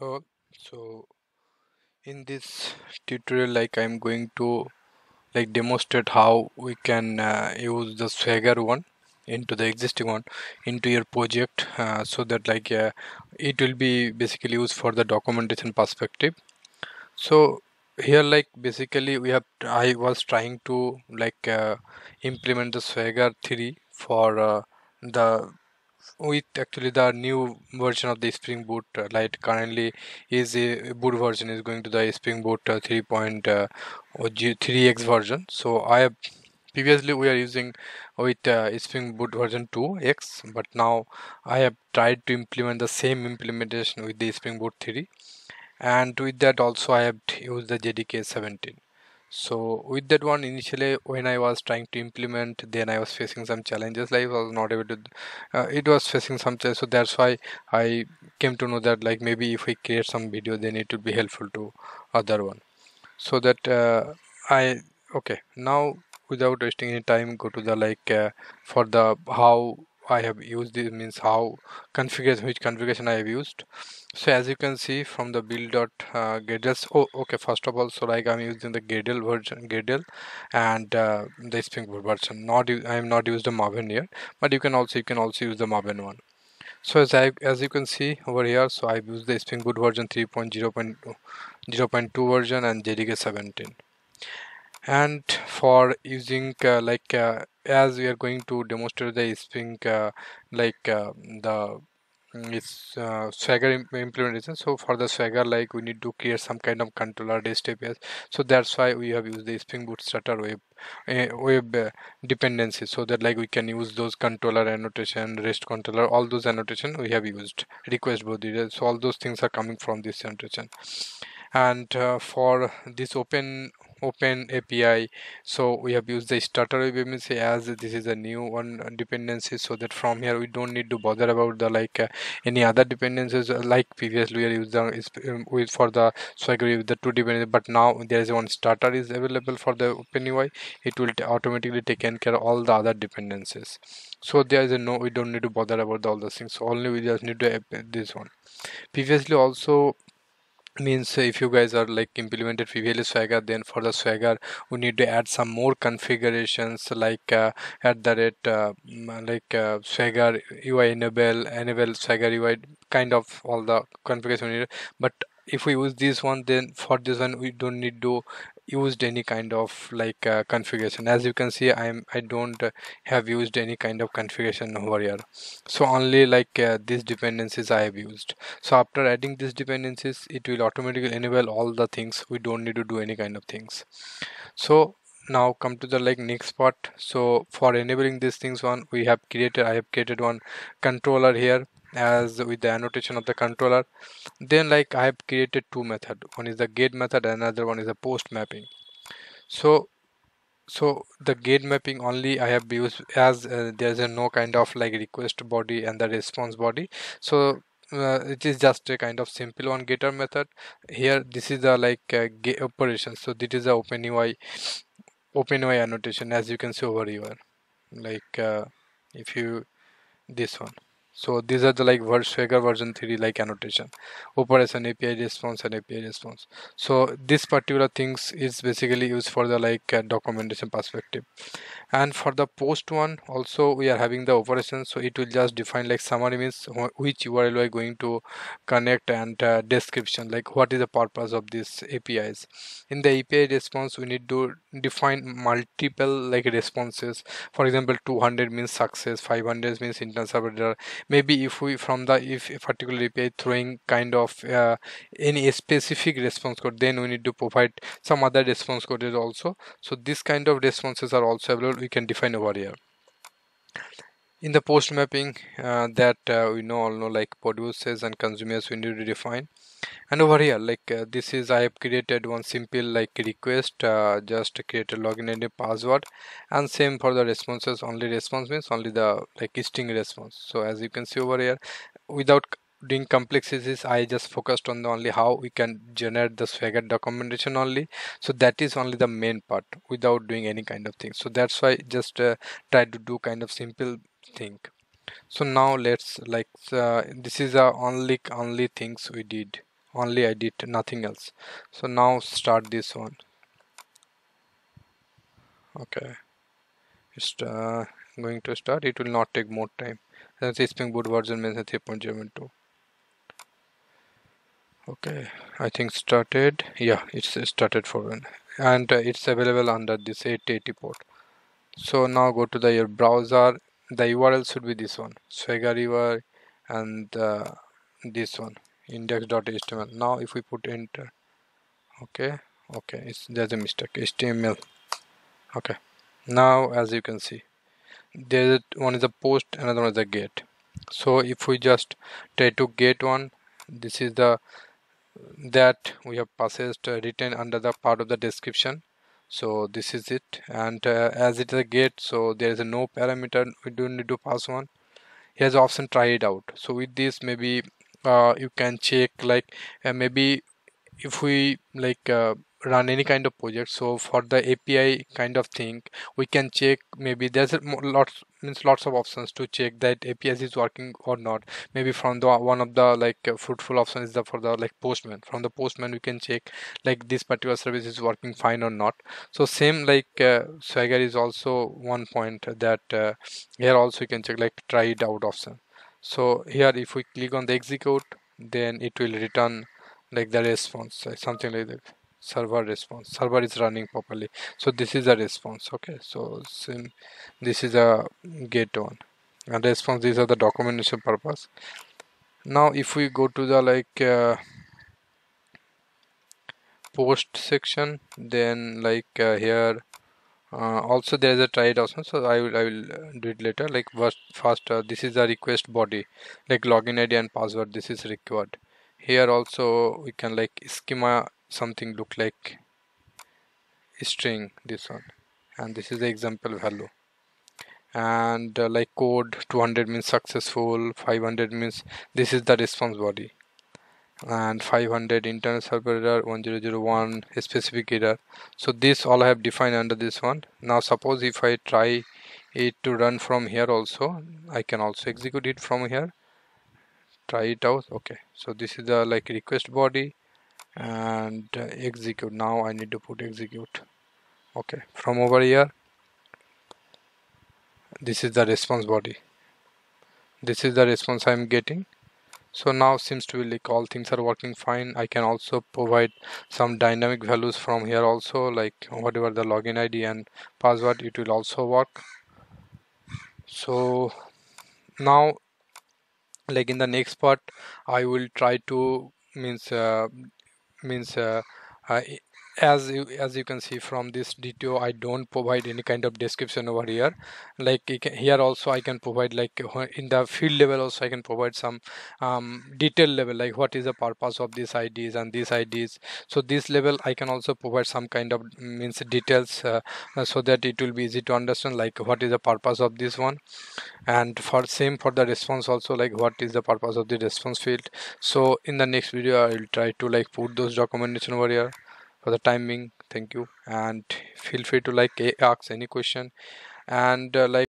Hello. So in this tutorial, I'm going to demonstrate how we can use the Swagger one into the existing one into your project, so that it will be basically used for the documentation perspective. So here basically we have, I was trying to implement the Swagger 3 for with actually the new version of the Spring Boot. Like currently is a boot version is going to the Spring Boot 3.3x version. So I have previously we are using with Spring Boot version 2x, but now I have tried to implement the same implementation with the Spring Boot 3, and with that also I have used the JDK 17. So with that one, initially when I was trying to implement, then I was facing some challenges. I was not able to it was facing some challenges, so that's why I came to know that maybe if we create some video, then it would be helpful to other one. So that okay, now without wasting any time, go to the for the how I have used this, means how configuration, which configuration I have used. So as you can see from the build.gradle. Okay, first of all, so I'm using the Gradle version, Gradle, and the Spring Boot version. I am not used the Maven here, but you can also use the Maven one. So as you can see over here, so I've used the Spring Boot version 3.0.2 version and JDK 17. And for using as we are going to demonstrate the Spring Swagger implementation, so for the Swagger we need to create some kind of controller REST APIs. So that's why we have used the Spring Boot starter web dependencies, so that we can use those controller annotation, REST controller, all those annotation we have used, request body, so all those things are coming from this annotation. And for this OpenAPI, so we have used the starter web, as this is a new one dependency, so that from here we don't need to bother about the any other dependencies. Previously we used for the Swagger with the two dependencies, but now there is one starter is available for the OpenUI. It will automatically take care of all the other dependencies. So there is we don't need to bother about all those things. So only we just need to this one. Previously also, means if you guys are implemented previously Swagger, then for the Swagger we need to add some more configurations Swagger UI enable Swagger UI, kind of all the configuration we need. But if we use this one, then for this one we don't need to used any kind of configuration. As you can see, I don't have used any kind of configuration over here, so only these dependencies I have used. So after adding these dependencies, it will automatically enable all the things. We don't need to do any kind of things. So now come to the next part. So for enabling these things one, I have created one controller here, as with the annotation of the controller. Then I have created two methods. One is the gate method, another one is the post mapping. So the gate mapping only I have used, as there is no kind of request body and the response body. So it is just a kind of simple one getter method. Here this is the gate operation. So this is the OpenUI annotation, as you can see over here. If you this one. So these are the Swagger version 3 annotation, operation, API response, and API response. So this particular things is basically used for the documentation perspective. And for the post one also we are having the operation. So it will just define summary, means which URL we are going to connect, and description, what is the purpose of these APIs. In the API response we need to define multiple responses. For example, 200 means success, 500 means internal server error. Maybe if we from the if a particular API throwing kind of any specific response code, then we need to provide some other response code also. So this kind of responses are also available. We can define over here. In the post mapping that we all know producers and consumers we need to define. And over here this is I have created one simple request, just create a login and a password, and same for the responses. Only response means only the string response. So as you can see over here, without doing complexities, I just focused on only how we can generate the Swagger documentation only. So that is only the main part, without doing any kind of thing. So that's why just try to do kind of simple thing. So now let's this is the only things we did only I did, nothing else. So now start this one. Okay, it's going to start. It will not take more time. That's the Spring Boot version mentioned 3.0.2. Okay, I think started. Yeah, it's started for one, and it's available under this 880 port. So now go to the your browser. The URL should be this one, Swagger URL, and this one, index.html. Now if we put enter, okay, it's, there's a mistake, HTML. Okay, now as you can see, there one is a post, another one is a get. So if we just try to get one, this is the that we have processed, written under the part of the description. So this is it, and as it is a get, so there is a no parameter, we don't need to pass one. Here's the option try it out. So with this, maybe you can check, like maybe if we like run any kind of project, so for the API kind of thing, we can check maybe there's a lots of options to check that API is working or not. Maybe from the one of the like fruitful option is the for the like Postman. From the Postman we can check like this particular service is working fine or not. So same like Swagger is also one point that here also you can check like try it out option. So here if we click on the execute, then it will return like the response, something like that. Server response, server is running properly, so this is a response. Okay, so same, this is a get one and response. These are the documentation purpose. Now if we go to the like post section, then like here also there is a try it also. So I will do it later. Like first this is a request body, like login ID and password, this is required. Here also we can like schema, something look like string, this one, and this is the example value, and like code 200 means successful, 500 means this is the response body, and 500 internal server error, 1001 specific error. So this all I have defined under this one. Now suppose if I try it to run from here also, I can also execute it from here, try it out. Okay, so this is the like request body and execute. Now I need to put execute. Okay, from over here, this is the response body, this is the response I'm getting. So now seems to be like all things are working fine. I can also provide some dynamic values from here also, like whatever the login ID and password, it will also work. So now like in the next part I will try to as you can see from this DTO, I don't provide any kind of description over here. Like here also I can provide, like in the field level also I can provide some detail level, like what is the purpose of these IDs and these IDs. So this level I can also provide some kind of details so that it will be easy to understand, like what is the purpose of this one. And for same for the response also, like what is the purpose of the response field. So in the next video I will try to like put those documentation over here. For the timing, thank you, and feel free to like ask any question and like